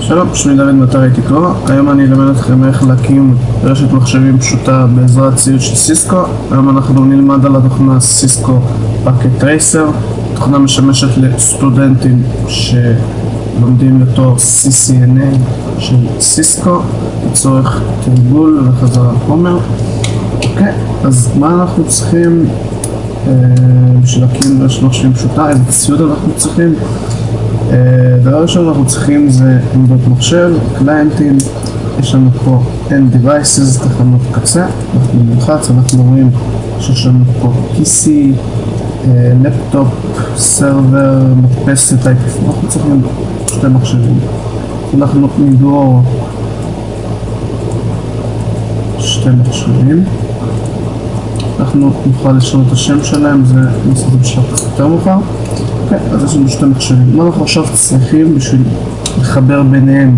שלום, שמי דוד מטרי תיקו. היום אני אלמד אתכם איך להקים רשת מחשבים פשוטה בעזרת ציוד של סיסקו. היום אנחנו נלמד על התוכנה סיסקו Packet Tracer. התוכנה משמשת לסטודנטים שלומדים לתואר CCNA של סיסקו לצורך תרגול וחזרה לחומר. אוקיי, אז מה אנחנו צריכים בשביל להקים רשת מחשבים פשוטה? איזה ציוד אנחנו צריכים? דבר ראשון אנחנו צריכים זה עמדות מחשב, קליינטים, יש לנו פה End Devices, תחנות קצה, אנחנו נלחץ, אנחנו רואים שיש לנו פה PC, לפטופ, סרבר, מדפסת, IPv4, אנחנו צריכים שתי מחשבים. אנחנו נגרור שתי מחשבים, אנחנו נוכל לשנות את השם שלהם, זה נעשה בשלב קצת יותר מאוחר. אוקיי, אז יש לנו שתי מחשבים. מה אנחנו עכשיו צריכים בשביל לחבר ביניהם?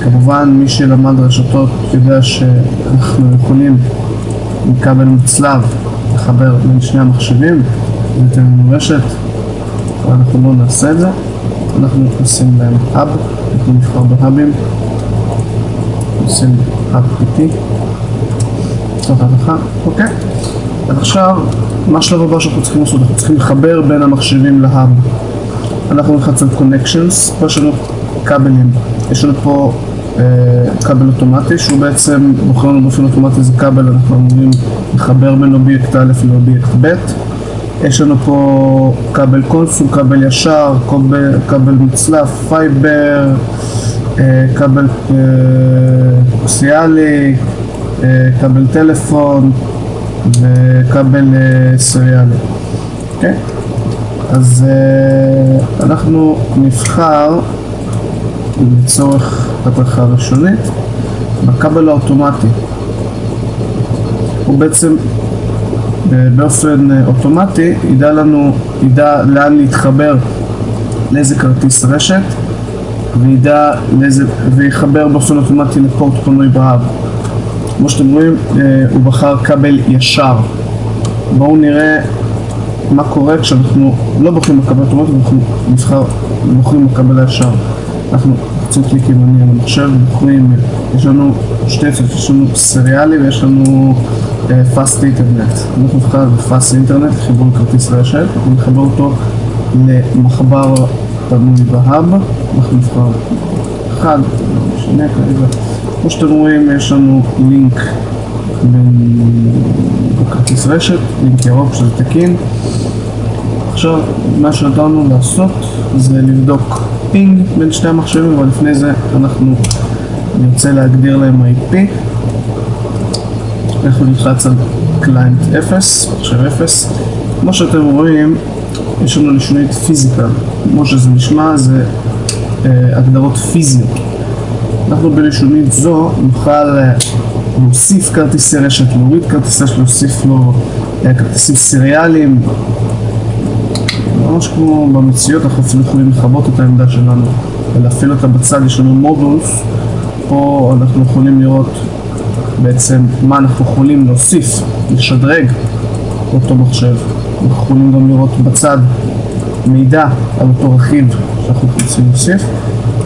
כמובן, מי שלמד רשתות יודע שאנחנו יכולים עם כבל מצלב לחבר בין שני המחשבים, ניתן לנו רשת, אבל אנחנו לא נעשה את זה. אנחנו עושים להם hub, אנחנו נבחר בהאבים, עושים hub PT. אוקיי, אז עכשיו מה השלב הבא שאנחנו צריכים לעשות? אנחנו צריכים לחבר בין המחשבים להאב. אנחנו נלחץ על קונקשנס, פה יש לנו כבלים, יש לנו פה כבל אוטומטי שהוא בעצם בוחר לנו באופן אוטומטי איזה כבל אנחנו אמורים לחבר בין אובייקט א' לאובייקט ב'. יש לנו פה כבל קונסול, כבל ישר, כבל מצלף, פייבר, כבל קוסיאלי, כבל טלפון וכבל סריאלי. אוקיי? אז אנחנו נבחר לצורך הדרכה ראשונית בכבל האוטומטי. הוא בעצם באופן אוטומטי ידע לאן להתחבר, לאיזה כרטיס רשת, ויחבר באופן אוטומטי לפורט פנוי בהאב. כמו שאתם רואים, הוא בחר כבל ישר. בואו נראה מה קורה כשאנחנו לא בוחרים בכבל אוטומטי, אנחנו בוחרים בכבל הישר. אנחנו קצת קליקים על המחשב, בוחרים, יש לנו יש לנו סריאלי ויש לנו פאסט אינטרנט. אנחנו נבחר בפאסט אינטרנט, חיבור כרטיס רשת, אנחנו נחבר אותו למחבר פנוי בהאב, אנחנו נבחר אחד, שני כרגע. כמו שאתם רואים, יש לנו לינק בכרטיס רשת, לינק ירוק שזה תקין. עכשיו, מה שרצינו לעשות זה לבדוק פינג בין שתי המחשבים, אבל לפני זה אנחנו נרצה להגדיר להם IP. אנחנו נלחץ על קליינט 0, מחשב 0. כמו שאתם רואים, יש לנו לשונית פיזיקה. כמו שזה נשמע, זה הגדרות פיזיות. אנחנו בלשונית זו נוכל להוסיף כרטיסי רשת, להוריד כרטיסי רשת, להוסיף לו כרטיסים סריאליים. ממש כמו במציאות, אנחנו אפילו יכולים לחבות את העמדה שלנו ולהפעיל אותה בצד, יש לנו מודולס. פה אנחנו יכולים לראות בעצם מה אנחנו יכולים להוסיף, לשדרג אותו מחשב. אנחנו יכולים גם לראות בצד מידע על אותו רכיב שאנחנו רוצים להוסיף.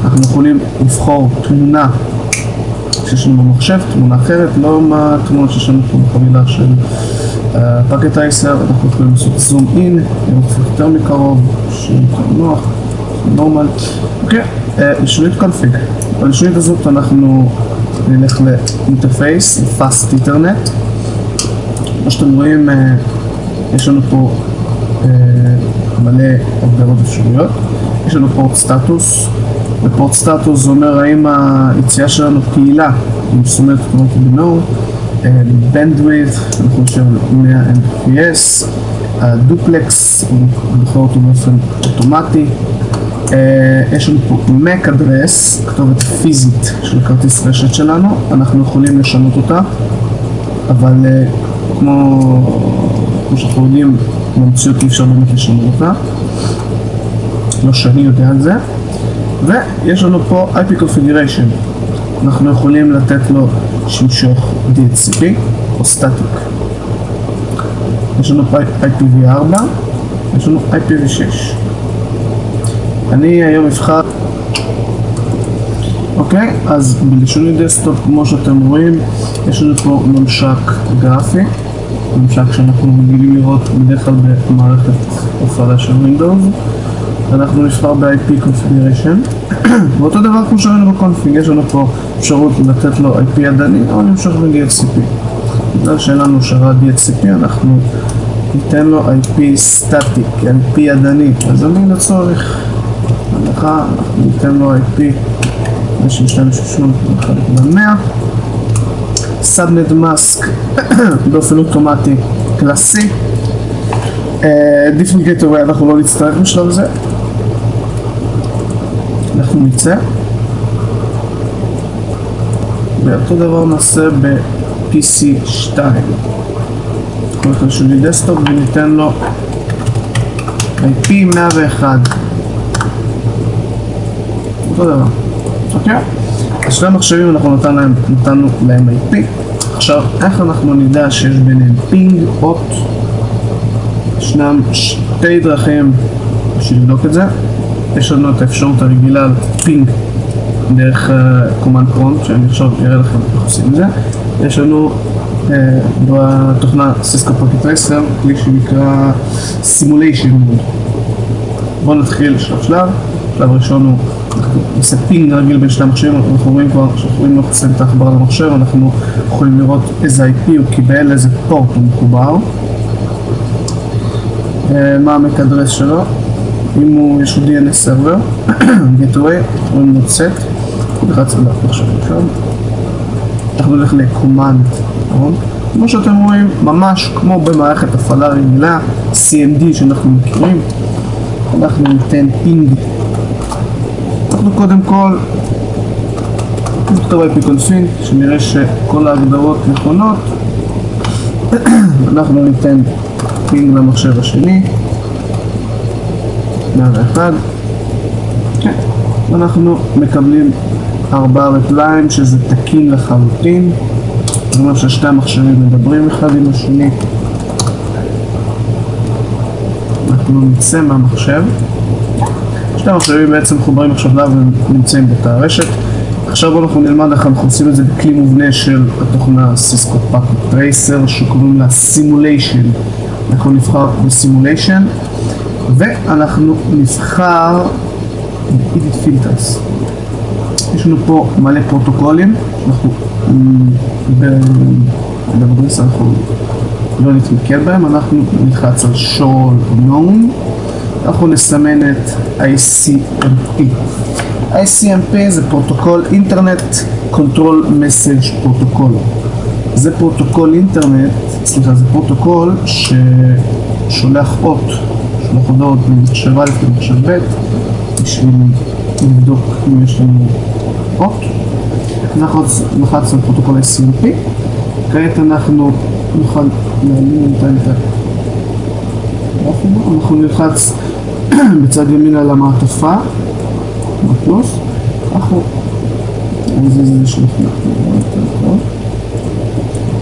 אנחנו יכולים לבחור תמונה שיש לנו במחשב, תמונה אחרת, לא מה התמונות שיש לנו פה בחבילה של Packet Tracer. אנחנו יכולים לעשות זום אין, לראות יותר מקרוב, יותר נוח, נורמל. אוקיי, לשונית קונפיג. בלשונית הזאת אנחנו נלך לאינטרפייס, פאסט אינטרנט. כמו שאתם רואים, יש לנו פה מלא הגדרות אפשרויות. יש לנו פורט סטטוס, ופורט סטטוס אומר האם היציאה שלנו פעילה, היא מסומנת כמו בינור, בנדווידט, אנחנו נשאר 100 Mbps, הדופלקס, הוא בוחר אותו באופן אוטומטי, יש לנו פה MAC אדרס, כתובת פיזית של כרטיס רשת שלנו, אנחנו יכולים לשנות אותה, אבל כמו שאנחנו יודעים, במציאות אי אפשר באמת לשנות אותה, לא שאני יודע על זה. ויש לנו פה IP Configuration, אנחנו יכולים לתת לו שמשוך DHCP או Static. יש לנו IPv4, יש לנו IPv6. אני היום אבחר, אוקיי, אז בלשוני דסקטופ, כמו שאתם רואים, יש לנו פה ממשק גרפי, ממשק שאנחנו רגילים לראות בדרך כלל במערכת הפעלה של Windows. אנחנו נבחר ב-IP Configuration, ואותו דבר כמו שראינו בקונפיג, יש לנו פה אפשרות לתת לו IP ידני, אבל נמשך ב-DHCP. בגלל שאין לנו השערה DHCP, אנחנו ניתן לו IP סטטיק, IP ידני, אז אני לא צורך הנחה, אנחנו ניתן לו IP 268.1.100 סאבנט מאסק באופן אוטומטי קלאסי דיפנט גייטווי, אנחנו לא נצטרך בשלב זה, אנחנו נצא ואותו דבר נעשה ב-PC2, אנחנו נשולי דסטופ וניתן לו IP101, אותו דבר, אוקיי? אז שני המחשבים אנחנו נתנו להם IP. עכשיו, איך אנחנו נדע שיש ביניהם פינג, אוט? ישנם שתי דרכים בשביל לבדוק את זה. יש לנו את האפשרות הרגילה פינג דרך קומנד פרומפט, שאני עכשיו אראה לכם איך עושים את זה. יש לנו בתוכנה Cisco Packet Tracer כלי שנקרא Simulation Mode. בואו נתחיל שלב. שלב ראשון הוא עושה פינג רגיל בין שני המחשבים, אנחנו רואים כבר שאנחנו לא חסרים את ההחברה למחשב, אנחנו יכולים לראות איזה IP הוא קיבל, איזה פורט הוא מחובר, מה המק אדרס שלו, אם יש לו DNS סרבר, גיטווי, הוא מוצאת, נלחץ על המחשב עכשיו, אנחנו נלך לקומנד, כמו שאתם רואים, ממש כמו במערכת הפעלה רגילה, CMD שאנחנו מכירים, אנחנו ניתן פינג. אנחנו קודם כל נכתוב IP config, שנראה שכל ההגדרות נכונות. אנחנו ניתן פינג למחשב השני 101, ואנחנו מקבלים 4 רפליים שזה תקין לחלוטין, זאת אומרת ששתי המחשבים מדברים אחד עם השני. אנחנו נצא מהמחשב, שתי המחשבים בעצם חוברים עכשיו לה ונמצאים בתא רשת. עכשיו אנחנו נלמד איך אנחנו עושים את זה בכלי מובנה של התוכנה סיסקו פאקט טרייסר שקוראים לה סימוליישן. אנחנו נבחר בסימוליישן ואנחנו נבחר באידיט פילטרס. יש לנו פה מלא פרוטוקולים, אנחנו בבריס אנחנו לא נתמקד בהם, אנחנו נלחץ על שול נון, אנחנו נסמן את ICMP. ICMP זה פרוטוקול אינטרנט קונטרול מסאג' פרוטוקול. זה פרוטוקול אינטרנט, סליחה, זה פרוטוקול ששולח הודעות ממחשב א' למחשב ב' בשביל לבדוק אם יש לנו אות. אנחנו נלחץ על פרוטוקול ICMP, כעת אנחנו נוכל להעלים אנחנו נלחץ בצד ימין על המעטפה בפלוס,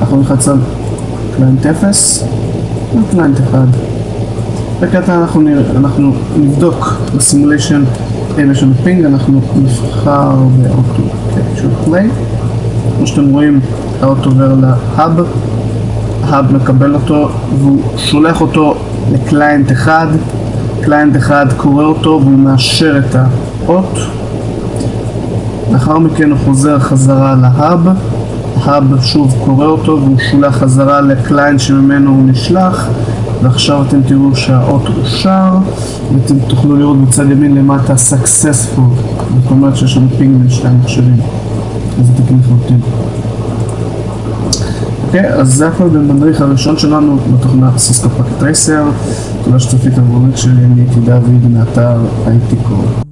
אנחנו נלחץ על קליינט 0 וקליינט 1, וכעת אנחנו נבדוק בסימוליישן יש לנו פינג, אנחנו נבחר באוטו של פליי, כמו שאתם רואים האוטו עובר להאב, ההאב מקבל אותו והוא שולח אותו לקליינט אחד, קליינט אחד קורא אותו והוא מאשר את האות, לאחר מכן הוא חוזר חזרה להאב, ההאב שוב קורא אותו והוא שולח חזרה לקליינט שממנו הוא נשלח, ועכשיו אתם תראו שהאות אושר ואתם תוכלו לראות בצד ימין למטה successful, זאת אומרת שיש לנו פינג בין שתי המחשבים, אז זה תקין לחלוטין. אוקיי, אז זה הכל במדריך הראשון שלנו בתוכנה Cisco Packet Tracer. תודה שצפיתם בבלוג שלי, אני הייתי דוד מאתר IT Core.